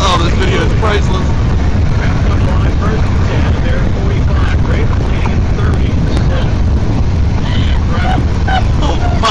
Oh, this video is priceless. Oh,